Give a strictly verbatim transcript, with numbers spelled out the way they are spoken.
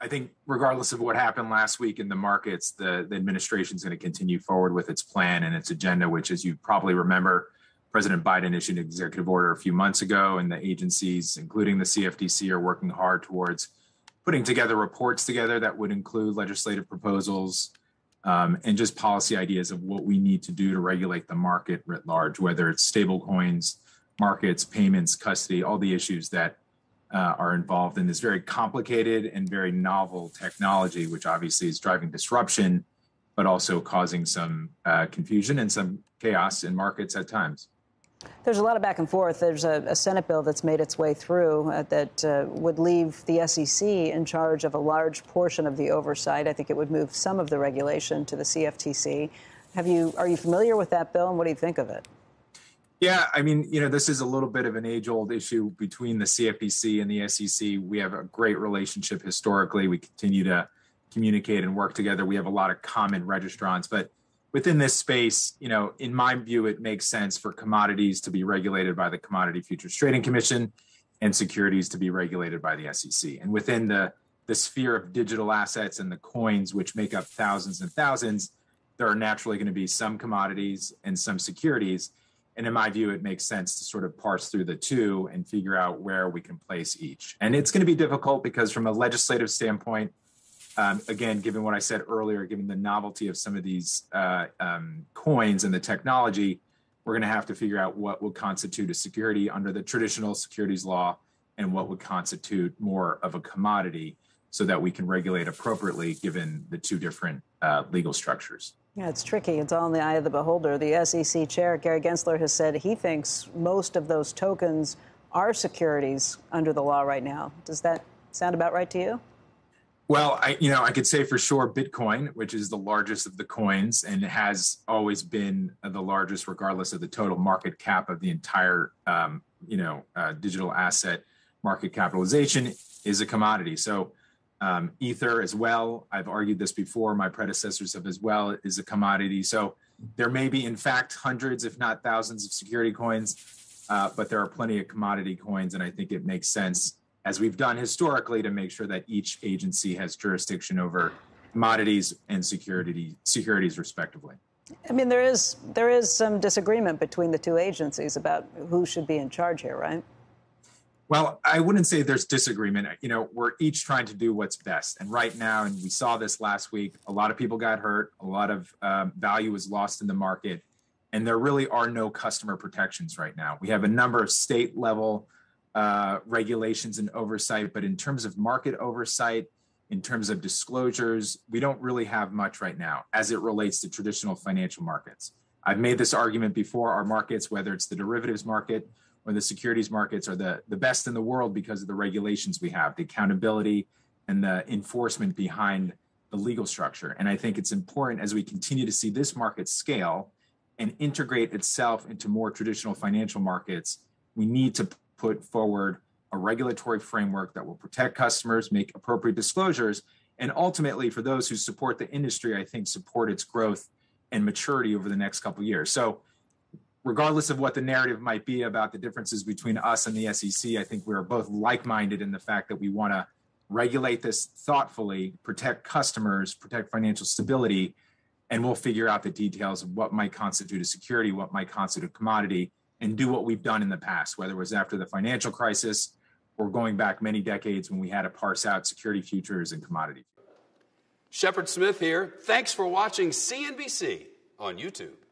I think regardless of what happened last week in the markets, the, the administration is going to continue forward with its plan and its agenda, which, as you probably remember, President Biden issued an executive order a few months ago, and the agencies, including the C F T C, are working hard towards putting together reports together that would include legislative proposals um, and just policy ideas of what we need to do to regulate the market writ large, whether it's stablecoins, markets, payments, custody, all the issues that Uh, are involved in this very complicated and very novel technology, which obviously is driving disruption, but also causing some uh, confusion and some chaos in markets at times. There's a lot of back and forth. There's a, a Senate bill that's made its way through uh, that uh, would leave the S E C in charge of a large portion of the oversight. I think it would move some of the regulation to the C F T C. Have you, are you familiar with that bill, and what do you think of it? Yeah, I mean, you know, this is a little bit of an age-old issue between the C F T C and the S E C. We have a great relationship historically. We continue to communicate and work together. We have a lot of common registrants. But within this space, you know, in my view, it makes sense for commodities to be regulated by the Commodity Futures Trading Commission and securities to be regulated by the S E C. And within the, the sphere of digital assets and the coins, which make up thousands and thousands, there are naturally going to be some commodities and some securities. And in my view, it makes sense to sort of parse through the two and figure out where we can place each. And it's going to be difficult because from a legislative standpoint, um, again, given what I said earlier, given the novelty of some of these uh, um, coins and the technology, we're going to have to figure out what would constitute a security under the traditional securities law and what would constitute more of a commodity so that we can regulate appropriately given the two different uh, legal structures. Yeah, it's tricky. It's all in the eye of the beholder. The S E C chair, Gary Gensler, has said he thinks most of those tokens are securities under the law right now. Does that sound about right to you? Well, I, you know, I could say for sure Bitcoin, which is the largest of the coins and has always been the largest regardless of the total market cap of the entire, um, you know, uh, digital asset market capitalization, is a commodity. So Um, Ether as well, I've argued this before, my predecessors have as well, is a commodity. So there may be, in fact, hundreds, if not thousands of security coins, uh, but there are plenty of commodity coins. And I think it makes sense, as we've done historically, to make sure that each agency has jurisdiction over commodities and security, securities, respectively. I mean, there is, there is some disagreement between the two agencies about who should be in charge here, right? Well, I wouldn't say there's disagreement. You know, we're each trying to do what's best. And right now, and we saw this last week, a lot of people got hurt. A lot of um, value was lost in the market. And there really are no customer protections right now. We have a number of state level uh, regulations and oversight. But in terms of market oversight, in terms of disclosures, we don't really have much right now as it relates to traditional financial markets. I've made this argument before. Our markets, whether it's the derivatives market, or the securities markets, are the, the best in the world because of the regulations we have, the accountability and the enforcement behind the legal structure. And I think it's important as we continue to see this market scale and integrate itself into more traditional financial markets, we need to put forward a regulatory framework that will protect customers, make appropriate disclosures, and ultimately for those who support the industry, I think support its growth and maturity over the next couple of years. So regardless of what the narrative might be about the differences between us and the S E C, I think we're both like-minded in the fact that we want to regulate this thoughtfully, protect customers, protect financial stability, and we'll figure out the details of what might constitute a security, what might constitute a commodity, and do what we've done in the past, whether it was after the financial crisis or going back many decades when we had to parse out security futures and commodity futures. Shepherd Smith here. Thanks for watching C N B C on YouTube.